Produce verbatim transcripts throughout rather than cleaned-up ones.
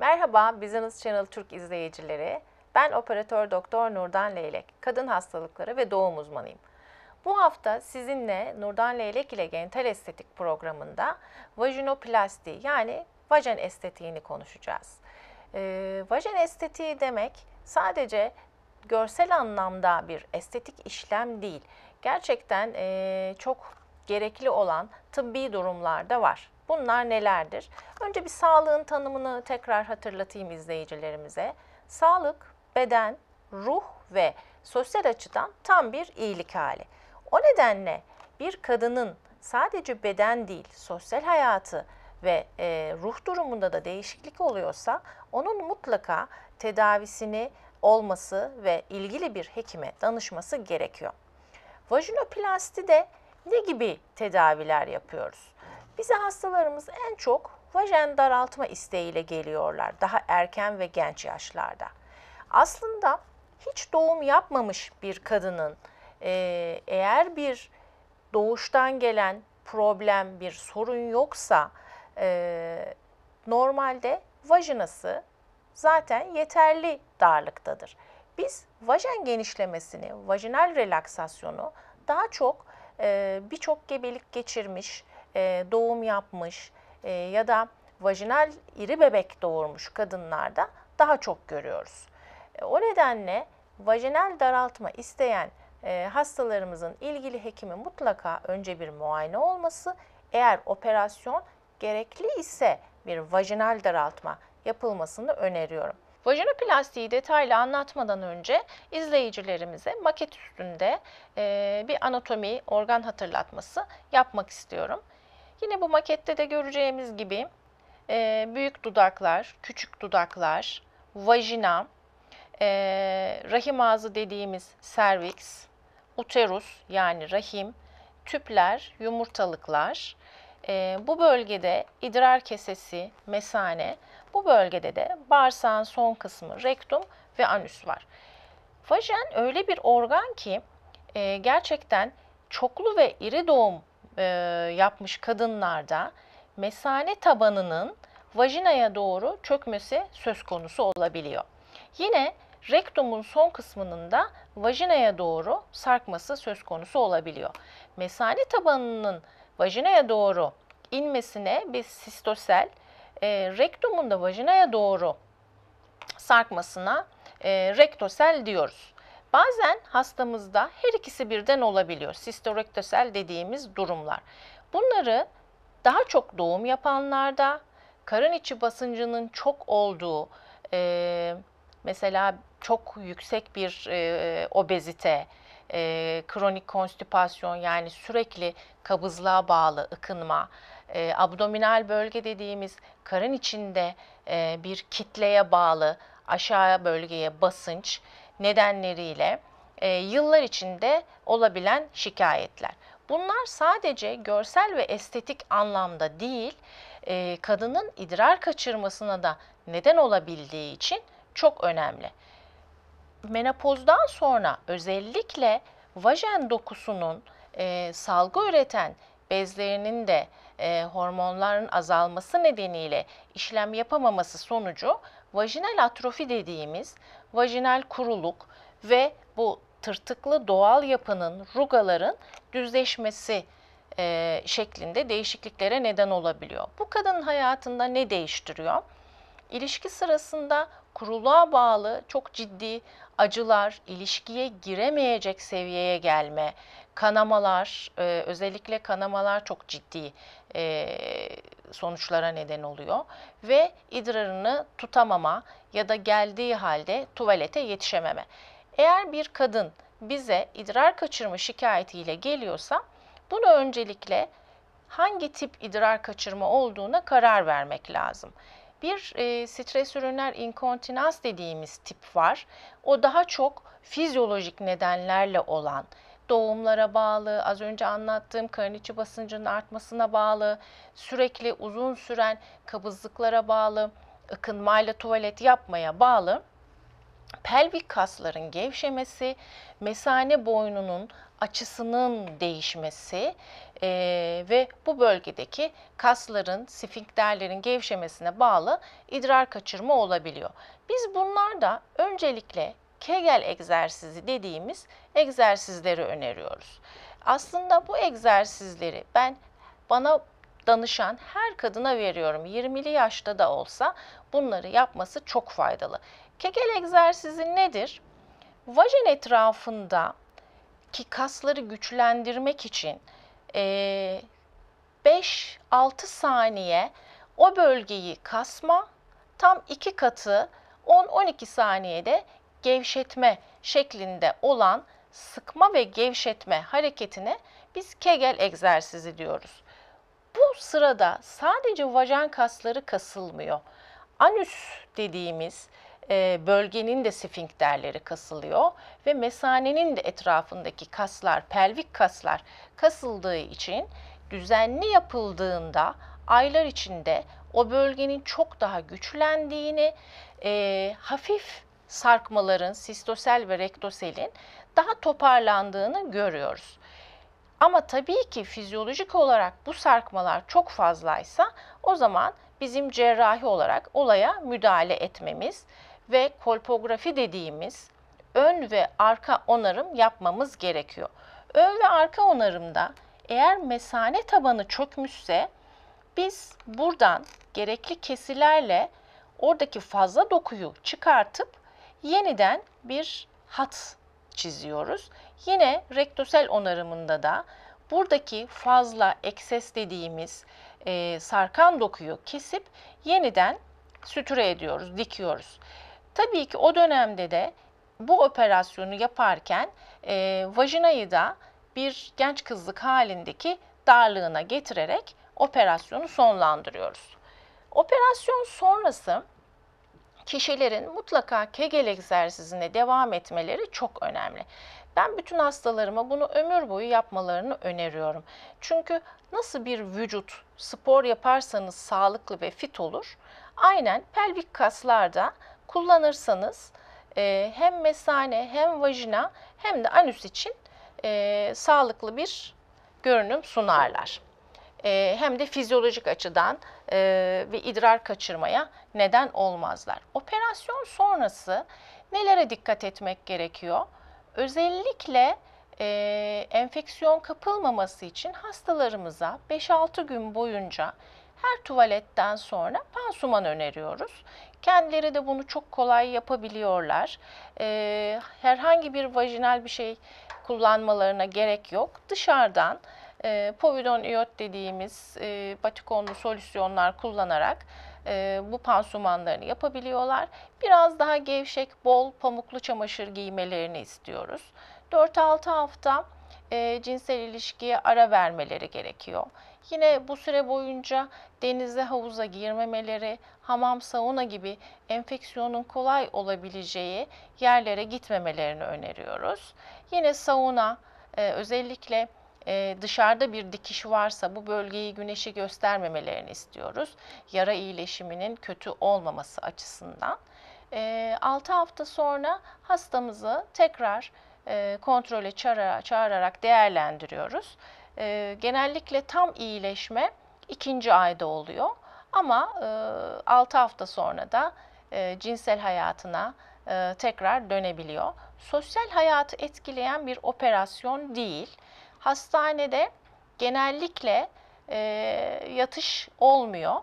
Merhaba Business Channel Türk izleyicileri. Ben operatör doktor Nurdan Leylek, kadın hastalıkları ve doğum uzmanıyım. Bu hafta sizinle Nurdan Leylek ile Genital Estetik programında vajinoplasti yani vajen estetiğini konuşacağız. Ee, vajen estetiği demek sadece görsel anlamda bir estetik işlem değil. Gerçekten e, çok gerekli olan tıbbi durumlarda var. Bunlar nelerdir? Önce bir sağlığın tanımını tekrar hatırlatayım izleyicilerimize. Sağlık, beden, ruh ve sosyal açıdan tam bir iyilik hali. O nedenle bir kadının sadece beden değil, sosyal hayatı ve e, ruh durumunda da değişiklik oluyorsa onun mutlaka tedavisini olması ve ilgili bir hekime danışması gerekiyor. Vajinoplastide ne gibi tedaviler yapıyoruz? Bize hastalarımız en çok vajen daraltma isteğiyle geliyorlar daha erken ve genç yaşlarda. Aslında hiç doğum yapmamış bir kadının e, eğer bir doğuştan gelen problem, bir sorun yoksa e, normalde vajinası zaten yeterli darlıktadır. Biz vajen genişlemesini, vajinal relaksasyonu daha çok e, birçok gebelik geçirmiş, doğum yapmış ya da vajinal iri bebek doğurmuş kadınlarda daha çok görüyoruz. O nedenle vajinal daraltma isteyen hastalarımızın ilgili hekimi mutlaka önce bir muayene olması, eğer operasyon gerekli ise bir vajinal daraltma yapılmasını öneriyorum. Vajinoplastiyi detaylı anlatmadan önce izleyicilerimize maket üstünde bir anatomi, organ hatırlatması yapmak istiyorum. Yine bu makette de göreceğimiz gibi e, büyük dudaklar, küçük dudaklar, vajina, e, rahim ağzı dediğimiz serviks, uterus yani rahim, tüpler, yumurtalıklar. E, bu bölgede idrar kesesi, mesane, bu bölgede de bağırsağın son kısmı, rektum ve anüs var. Vajen öyle bir organ ki e, gerçekten çoklu ve iri doğum yapmış kadınlarda mesane tabanının vajinaya doğru çökmesi söz konusu olabiliyor. Yine rektumun son kısmının da vajinaya doğru sarkması söz konusu olabiliyor. Mesane tabanının vajinaya doğru inmesine biz sistosel, e, rektumun da vajinaya doğru sarkmasına e, rektosel diyoruz. Bazen hastamızda her ikisi birden olabiliyor, sistorektosel dediğimiz durumlar. Bunları daha çok doğum yapanlarda, karın içi basıncının çok olduğu, e, mesela çok yüksek bir e, obezite, e, kronik konstipasyon yani sürekli kabızlığa bağlı ıkınma, e, abdominal bölge dediğimiz karın içinde e, bir kitleye bağlı aşağı bölgeye basınç nedenleriyle e, yıllar içinde olabilen şikayetler. Bunlar sadece görsel ve estetik anlamda değil, e, kadının idrar kaçırmasına da neden olabildiği için çok önemli. Menopozdan sonra özellikle vajen dokusunun e, salgı üreten bezlerinin de e, hormonların azalması nedeniyle işlem yapamaması sonucu vajinal atrofi dediğimiz vajinal kuruluk ve bu tırtıklı doğal yapının, rugaların düzleşmesi e, şeklinde değişikliklere neden olabiliyor. Bu kadının hayatında ne değiştiriyor? İlişki sırasında kuruluğa bağlı çok ciddi acılar, ilişkiye giremeyecek seviyeye gelme, kanamalar, e, özellikle kanamalar çok ciddi e, sonuçlara neden oluyor ve idrarını tutamama ya da geldiği halde tuvalete yetişememe. Eğer bir kadın bize idrar kaçırma şikayetiyle geliyorsa bunu öncelikle hangi tip idrar kaçırma olduğuna karar vermek lazım. Bir e, stres üriner inkontinans dediğimiz tip var. O daha çok fizyolojik nedenlerle olan, doğumlara bağlı, az önce anlattığım karın içi basıncının artmasına bağlı, sürekli uzun süren kabızlıklara bağlı, ıkınmayla tuvalet yapmaya bağlı pelvik kasların gevşemesi, mesane boynunun açısının değişmesi e, ve bu bölgedeki kasların, sfinkterlerin gevşemesine bağlı idrar kaçırma olabiliyor. Biz bunlarda öncelikle Kegel egzersizi dediğimiz egzersizleri öneriyoruz. Aslında bu egzersizleri ben bana danışan her kadına veriyorum. yirmili yaşta da olsa bunları yapması çok faydalı. Kegel egzersizi nedir? Vajin etrafındaki kasları güçlendirmek için e, beş altı saniye o bölgeyi kasma, tam iki katı on on iki saniyede gevşetme şeklinde olan sıkma ve gevşetme hareketine biz Kegel egzersizi diyoruz. Bu sırada sadece vajen kasları kasılmıyor. Anüs dediğimiz e, bölgenin de sfinkterleri kasılıyor ve mesanenin de etrafındaki kaslar, pelvik kaslar kasıldığı için düzenli yapıldığında aylar içinde o bölgenin çok daha güçlendiğini, e, hafif sarkmaların, sistosel ve rektoselin daha toparlandığını görüyoruz. Ama tabii ki fizyolojik olarak bu sarkmalar çok fazlaysa o zaman bizim cerrahi olarak olaya müdahale etmemiz ve kolpografi dediğimiz ön ve arka onarım yapmamız gerekiyor. Ön ve arka onarımda eğer mesane tabanı çökmüşse biz buradan gerekli kesilerle oradaki fazla dokuyu çıkartıp yeniden bir hat çiziyoruz. Yine rektosel onarımında da buradaki fazla ekses dediğimiz e, sarkan dokuyu kesip yeniden süture ediyoruz, dikiyoruz. Tabii ki o dönemde de bu operasyonu yaparken e, vajinayı da bir genç kızlık halindeki darlığına getirerek operasyonu sonlandırıyoruz. Operasyon sonrası kişilerin mutlaka Kegel egzersizine devam etmeleri çok önemli. Ben bütün hastalarıma bunu ömür boyu yapmalarını öneriyorum. Çünkü nasıl bir vücut spor yaparsanız sağlıklı ve fit olur, aynen pelvik kaslarda kullanırsanız hem mesane hem vajina hem de anüs için sağlıklı bir görünüm sunarlar. Hem de fizyolojik açıdan ve idrar kaçırmaya neden olmazlar. Operasyon sonrası nelere dikkat etmek gerekiyor? Özellikle e, enfeksiyon kapılmaması için hastalarımıza beş altı gün boyunca her tuvaletten sonra pansuman öneriyoruz. Kendileri de bunu çok kolay yapabiliyorlar. E, herhangi bir vajinal bir şey kullanmalarına gerek yok. Dışarıdan E, povidon iyot dediğimiz e, batikonlu solüsyonlar kullanarak e, bu pansumanlarını yapabiliyorlar. Biraz daha gevşek, bol pamuklu çamaşır giymelerini istiyoruz. dört altı hafta e, cinsel ilişkiye ara vermeleri gerekiyor. Yine bu süre boyunca denize, havuza girmemeleri, hamam, sauna gibi enfeksiyonun kolay olabileceği yerlere gitmemelerini öneriyoruz. Yine sauna, e, özellikle Ee, dışarıda bir dikiş varsa bu bölgeyi güneşe göstermemelerini istiyoruz. Yara iyileşiminin kötü olmaması açısından. Ee, altı hafta sonra hastamızı tekrar e, kontrole çağırarak, çağırarak değerlendiriyoruz. Ee, genellikle tam iyileşme ikinci ayda oluyor. Ama e, altı hafta sonra da e, cinsel hayatına e, tekrar dönebiliyor. Sosyal hayatı etkileyen bir operasyon değil. Hastanede genellikle e, yatış olmuyor.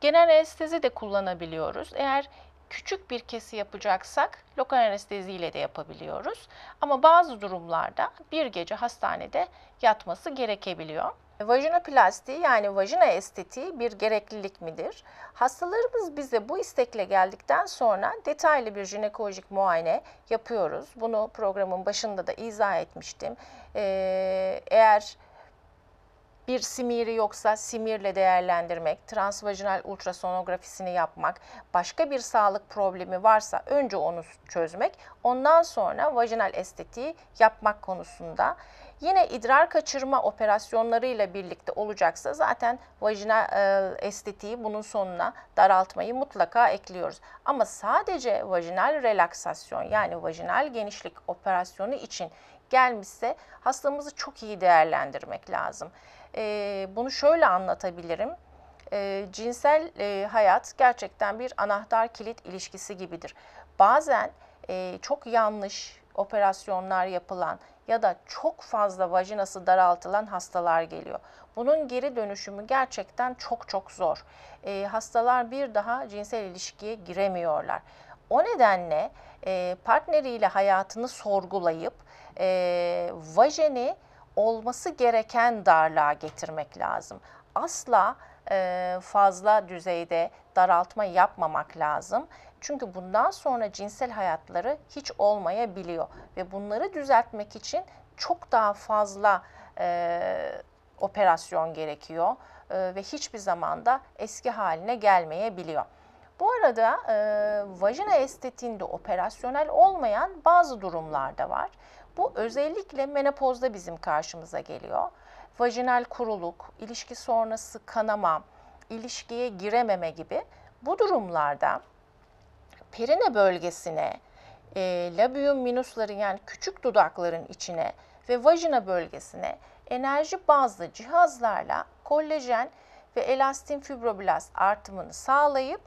Genel anestezi de kullanabiliyoruz. Eğer küçük bir kesi yapacaksak lokal anesteziyle de yapabiliyoruz. Ama bazı durumlarda bir gece hastanede yatması gerekebiliyor. Vajinoplasti, yani vajina estetiği bir gereklilik midir? Hastalarımız bize bu istekle geldikten sonra detaylı bir jinekolojik muayene yapıyoruz. Bunu programın başında da izah etmiştim. Ee, eğer bir simiri yoksa simirle değerlendirmek, transvajinal ultrasonografisini yapmak, başka bir sağlık problemi varsa önce onu çözmek, ondan sonra vajinal estetiği yapmak konusunda. Yine idrar kaçırma operasyonlarıyla birlikte olacaksa zaten vajinal estetiği bunun sonuna daraltmayı mutlaka ekliyoruz. Ama sadece vajinal relaksasyon yani vajinal genişlik operasyonu için gelmişse hastamızı çok iyi değerlendirmek lazım. Ee, bunu şöyle anlatabilirim. Ee, cinsel e, hayat gerçekten bir anahtar kilit ilişkisi gibidir. Bazen e, çok yanlış operasyonlar yapılan ya da çok fazla vajinası daraltılan hastalar geliyor. Bunun geri dönüşümü gerçekten çok çok zor. E, hastalar bir daha cinsel ilişkiye giremiyorlar. O nedenle e, partneriyle hayatını sorgulayıp e, vajeni olması gereken darlığa getirmek lazım. Asla e, fazla düzeyde daraltma yapmamak lazım. Çünkü bundan sonra cinsel hayatları hiç olmayabiliyor ve bunları düzeltmek için çok daha fazla e, operasyon gerekiyor e, ve hiçbir zaman da eski haline gelmeyebiliyor. Bu arada e, vajina estetiğinde operasyonel olmayan bazı durumlar da var. Bu özellikle menopozda bizim karşımıza geliyor. Vajinal kuruluk, ilişki sonrası kanama, ilişkiye girememe gibi bu durumlarda perine bölgesine, e, labium minusları yani küçük dudakların içine ve vajina bölgesine enerji bazlı cihazlarla kollajen ve elastin fibroblast artımını sağlayıp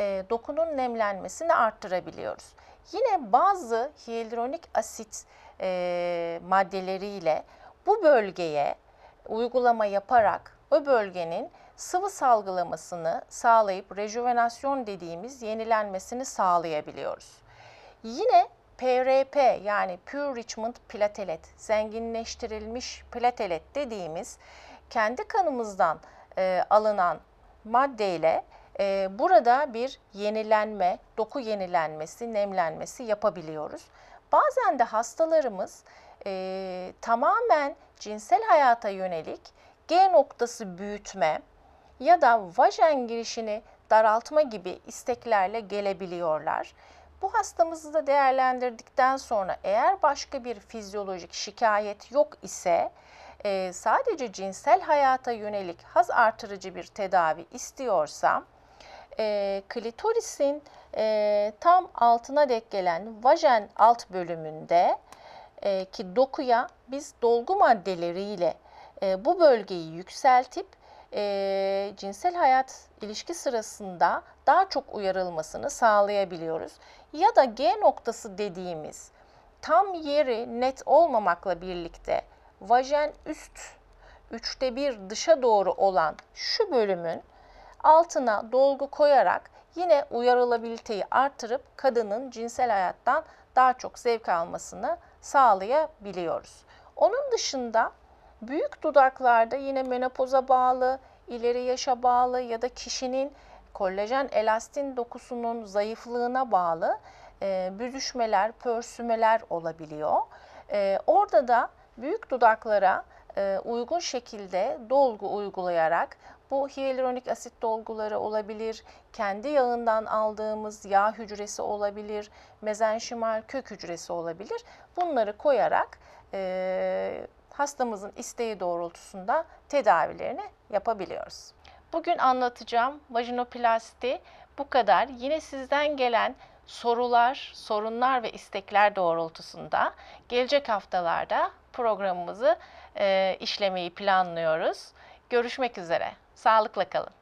e, dokunun nemlenmesini arttırabiliyoruz. Yine bazı hiyaluronik asit e, maddeleriyle bu bölgeye uygulama yaparak o bölgenin sıvı salgılamasını sağlayıp rejuvenasyon dediğimiz yenilenmesini sağlayabiliyoruz. Yine P R P yani Pure Enrichment Platelet, zenginleştirilmiş platelet dediğimiz kendi kanımızdan e, alınan maddeyle e, burada bir yenilenme, doku yenilenmesi, nemlenmesi yapabiliyoruz. Bazen de hastalarımız e, tamamen cinsel hayata yönelik G noktası büyütme ya da vajen girişini daraltma gibi isteklerle gelebiliyorlar. Bu hastamızı da değerlendirdikten sonra eğer başka bir fizyolojik şikayet yok ise e, sadece cinsel hayata yönelik haz artırıcı bir tedavi istiyorsa e, klitorisin e, tam altına dek gelen vajen alt bölümünde e, ki dokuya biz dolgu maddeleriyle e, bu bölgeyi yükseltip E, cinsel hayat ilişki sırasında daha çok uyarılmasını sağlayabiliyoruz. Ya da G noktası dediğimiz tam yeri net olmamakla birlikte vajen üst üçte bir dışa doğru olan şu bölümün altına dolgu koyarak yine uyarılabiliteyi artırıp kadının cinsel hayattan daha çok zevk almasını sağlayabiliyoruz. Onun dışında büyük dudaklarda yine menopoza bağlı, ileri yaşa bağlı ya da kişinin kollajen elastin dokusunun zayıflığına bağlı e, büzüşmeler, pörsümeler olabiliyor. E, orada da büyük dudaklara e, uygun şekilde dolgu uygulayarak bu hiyaluronik asit dolguları olabilir, kendi yağından aldığımız yağ hücresi olabilir, mezenşimal kök hücresi olabilir. Bunları koyarak E, hastamızın isteği doğrultusunda tedavilerini yapabiliyoruz. Bugün anlatacağım vajinoplasti bu kadar. Yine sizden gelen sorular, sorunlar ve istekler doğrultusunda gelecek haftalarda programımızı e, işlemeyi planlıyoruz. Görüşmek üzere. Sağlıkla kalın.